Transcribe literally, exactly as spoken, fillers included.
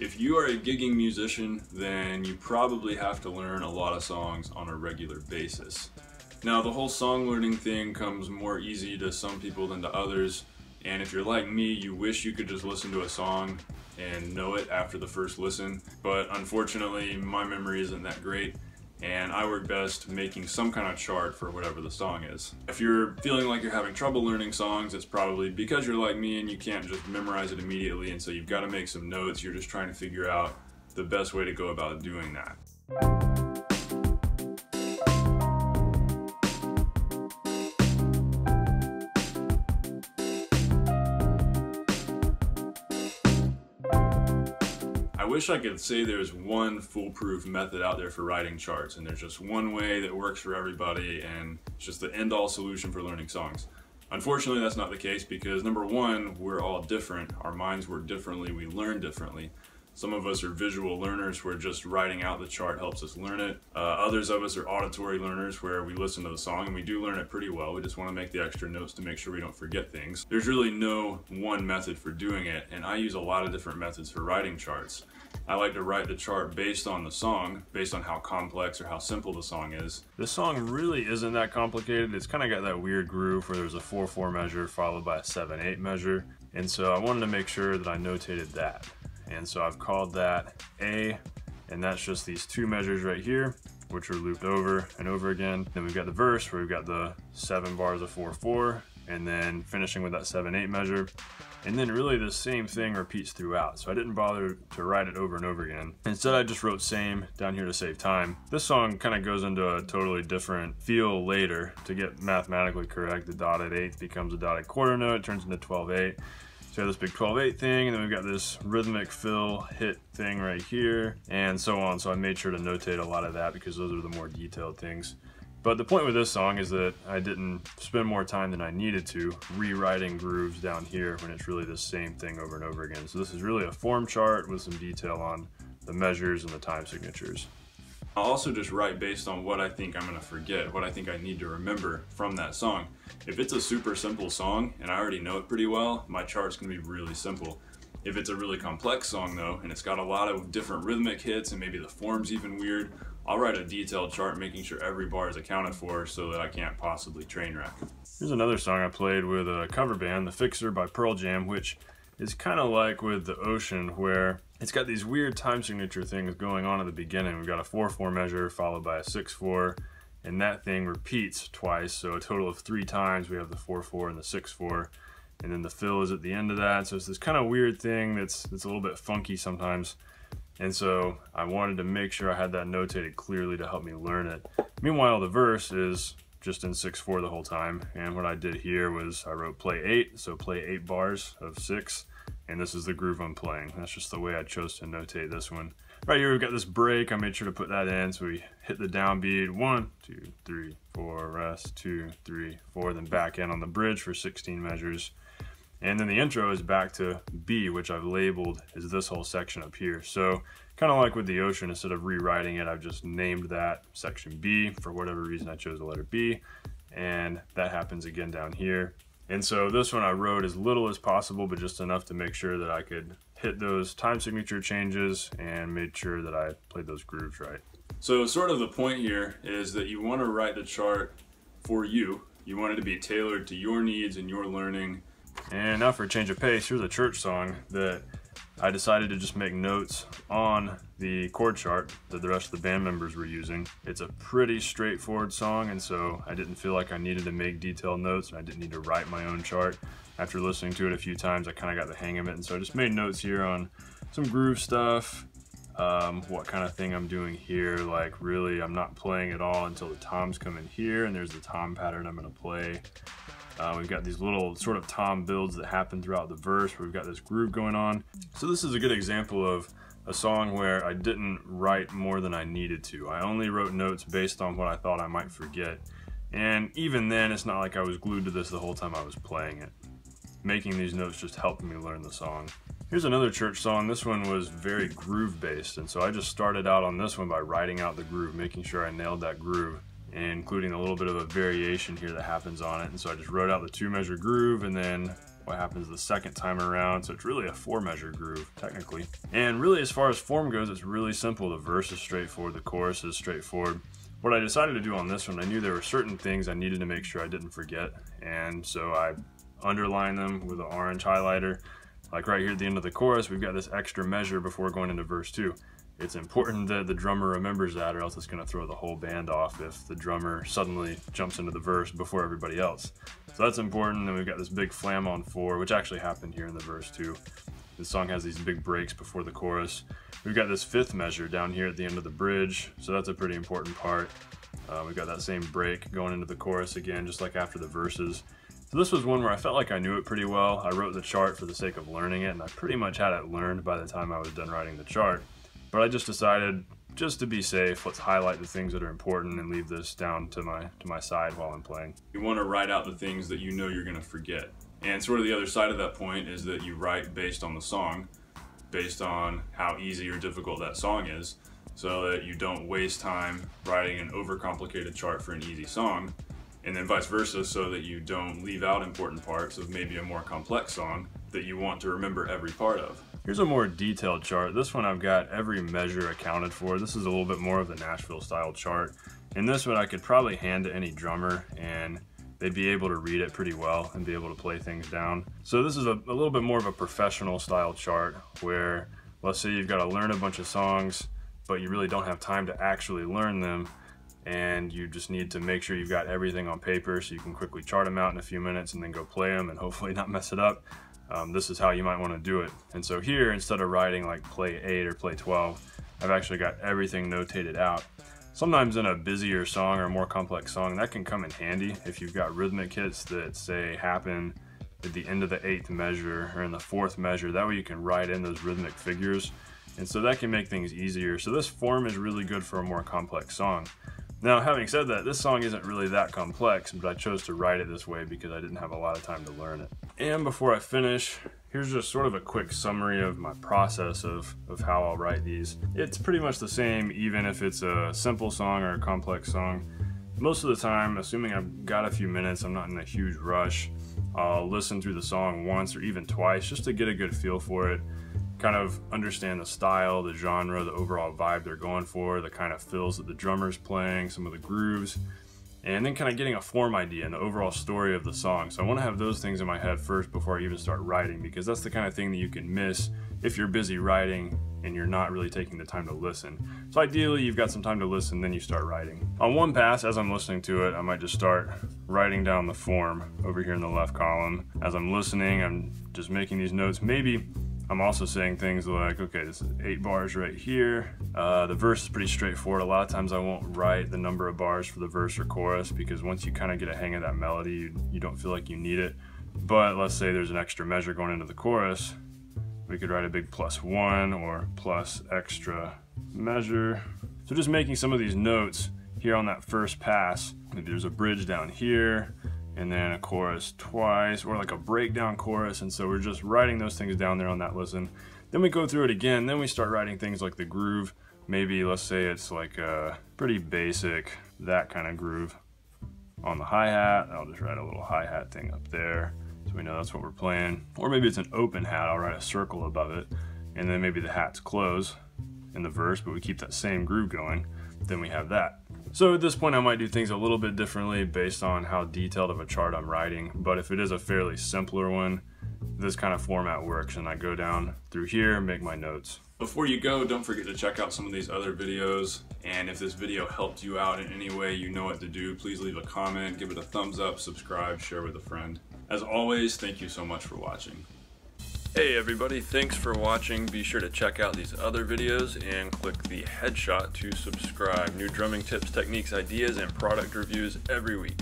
If you are a gigging musician, then you probably have to learn a lot of songs on a regular basis. Now, the whole song learning thing comes more easy to some people than to others, and if you're like me, you wish you could just listen to a song and know it after the first listen, but unfortunately, my memory isn't that great, and I work best making some kind of chart for whatever the song is. If you're feeling like you're having trouble learning songs, it's probably because you're like me and you can't just memorize it immediately, and so you've got to make some notes. You're just trying to figure out the best way to go about doing that. I wish I could say there's one foolproof method out there for writing charts, and there's just one way that works for everybody, and it's just the end-all solution for learning songs. Unfortunately, that's not the case because, number one, we're all different. Our minds work differently, we learn differently. Some of us are visual learners where just writing out the chart helps us learn it. Uh, others of us are auditory learners where we listen to the song and we do learn it pretty well. We just want to make the extra notes to make sure we don't forget things. There's really no one method for doing it, and I use a lot of different methods for writing charts. I like to write the chart based on the song, based on how complex or how simple the song is. This song really isn't that complicated. It's kind of got that weird groove where there's a four four measure followed by a seven eight measure, and so I wanted to make sure that I notated that. And so I've called that A, and that's just these two measures right here, which are looped over and over again. Then we've got the verse where we've got the seven bars of four four, and then finishing with that seven eight measure. And then really the same thing repeats throughout. So I didn't bother to write it over and over again. Instead, I just wrote same down here to save time. This song kind of goes into a totally different feel later to get mathematically correct. The dotted eighth becomes a dotted quarter note, it turns into twelve eight. So this big twelve eight thing, and then we've got this rhythmic fill hit thing right here, and so on. So I made sure to notate a lot of that because those are the more detailed things. But the point with this song is that I didn't spend more time than I needed to rewriting grooves down here when it's really the same thing over and over again. So this is really a form chart with some detail on the measures and the time signatures. I'll also just write based on what I think I'm going to forget, what I think I need to remember from that song. If it's a super simple song and I already know it pretty well, my chart's going to be really simple. If it's a really complex song though, and it's got a lot of different rhythmic hits and maybe the form's even weird, I'll write a detailed chart making sure every bar is accounted for so that I can't possibly train wreck. Here's another song I played with a cover band, The Fixer by Pearl Jam, which is kind of like with The Ocean, where it's got these weird time signature things going on at the beginning. We've got a four four measure followed by a six four, and that thing repeats twice, so a total of three times we have the four four and the six four, and then the fill is at the end of that, so it's this kind of weird thing that's, that's a little bit funky sometimes, and so I wanted to make sure I had that notated clearly to help me learn it. Meanwhile, the verse is just in six four the whole time, and what I did here was I wrote play eight, so play eight bars of six, and this is the groove I'm playing. That's just the way I chose to notate this one. Right here we've got this break. I made sure to put that in, so we hit the downbeat, one, two, three, four, rest, two, three, four, then back in on the bridge for sixteen measures. And then the intro is back to B, which I've labeled as this whole section up here. So kind of like with The Ocean, instead of rewriting it, I've just named that section B. For whatever reason, I chose the letter B, and that happens again down here. And so this one I wrote as little as possible, but just enough to make sure that I could hit those time signature changes and made sure that I played those grooves right. So sort of the point here is that you want to write the chart for you. You want it to be tailored to your needs and your learning. And now for a change of pace, here's a church song that I decided to just make notes on the chord chart that the rest of the band members were using. It's a pretty straightforward song, and so I didn't feel like I needed to make detailed notes, and I didn't need to write my own chart. After listening to it a few times, I kind of got the hang of it, and so I just made notes here on some groove stuff, um, what kind of thing I'm doing here, like really I'm not playing at all until the toms come in here, and there's the tom pattern I'm going to play. Uh, we've got these little sort of tom builds that happen throughout the verse where we've got this groove going on. So this is a good example of a song where I didn't write more than I needed to. I only wrote notes based on what I thought I might forget. And even then, it's not like I was glued to this the whole time I was playing it. Making these notes just helped me learn the song. Here's another church song. This one was very groove-based, and so I just started out on this one by writing out the groove, making sure I nailed that groove, including a little bit of a variation here that happens on it. And so I just wrote out the two measure groove and then what happens the second time around. So it's really a four measure groove technically. And really, as far as form goes, it's really simple. The verse is straightforward, the chorus is straightforward. What I decided to do on this one, I knew there were certain things I needed to make sure I didn't forget, and so I underlined them with an orange highlighter. Like right here at the end of the chorus, we've got this extra measure before going into verse two. It's important that the drummer remembers that, or else it's going to throw the whole band off if the drummer suddenly jumps into the verse before everybody else. So that's important. Then we've got this big flam on four, which actually happened here in the verse too. The song has these big breaks before the chorus. We've got this fifth measure down here at the end of the bridge, so that's a pretty important part. Uh, we've got that same break going into the chorus again, just like after the verses. So this was one where I felt like I knew it pretty well. I wrote the chart for the sake of learning it, and I pretty much had it learned by the time I was done writing the chart. But I just decided, just to be safe, let's highlight the things that are important and leave this down to my, to my side while I'm playing. You want to write out the things that you know you're going to forget. And sort of the other side of that point is that you write based on the song, based on how easy or difficult that song is, so that you don't waste time writing an overcomplicated chart for an easy song. And then vice versa, so that you don't leave out important parts of maybe a more complex song that you want to remember every part of. Here's a more detailed chart. This one I've got every measure accounted for. This is a little bit more of the Nashville style chart. And this one I could probably hand to any drummer and they'd be able to read it pretty well and be able to play things down. So this is a, a little bit more of a professional style chart where, let's say you've got to learn a bunch of songs, but you really don't have time to actually learn them. And you just need to make sure you've got everything on paper so you can quickly chart them out in a few minutes and then go play them and hopefully not mess it up. Um, this is how you might want to do it. And so here, instead of writing like play eight or play twelve, I've actually got everything notated out. Sometimes in a busier song or more complex song, that can come in handy if you've got rhythmic hits that say happen at the end of the eighth measure or in the fourth measure. That way you can write in those rhythmic figures. And so that can make things easier. So this form is really good for a more complex song. Now, having said that, this song isn't really that complex, but I chose to write it this way because I didn't have a lot of time to learn it. And before I finish, here's just sort of a quick summary of my process of, of how I'll write these. It's pretty much the same, even if it's a simple song or a complex song. Most of the time, assuming I've got a few minutes, I'm not in a huge rush, I'll listen through the song once or even twice just to get a good feel for it. Kind of understand the style, the genre, the overall vibe they're going for, the kind of fills that the drummer's playing, some of the grooves, and then kind of getting a form idea and the overall story of the song. So I want to have those things in my head first before I even start writing, because that's the kind of thing that you can miss if you're busy writing and you're not really taking the time to listen. So ideally you've got some time to listen, then you start writing. On one pass, as I'm listening to it, I might just start writing down the form over here in the left column. As I'm listening, I'm just making these notes. Maybe I'm also saying things like, okay, this is eight bars right here. Uh, the verse is pretty straightforward. A lot of times I won't write the number of bars for the verse or chorus because once you kind of get a hang of that melody, you, you don't feel like you need it. But let's say there's an extra measure going into the chorus. We could write a big plus one or plus extra measure. So just making some of these notes here on that first pass. Maybe there's a bridge down here, and then a chorus twice, or like a breakdown chorus, and so we're just writing those things down there on that listen. Then we go through it again, then we start writing things like the groove. Maybe let's say it's like a pretty basic, that kind of groove on the hi-hat. I'll just write a little hi-hat thing up there, so we know that's what we're playing. Or maybe it's an open hat, I'll write a circle above it, and then maybe the hat's close in the verse, but we keep that same groove going, then we have that. So at this point I might do things a little bit differently based on how detailed of a chart I'm writing, but if it is a fairly simpler one, this kind of format works, and I go down through here and make my notes. Before you go, don't forget to check out some of these other videos, and if this video helped you out in any way, you know what to do. Please leave a comment, give it a thumbs up, subscribe, share with a friend. As always, thank you so much for watching. Hey everybody, thanks for watching. Be sure to check out these other videos and click the headshot to subscribe. New drumming tips, techniques, ideas, and product reviews every week.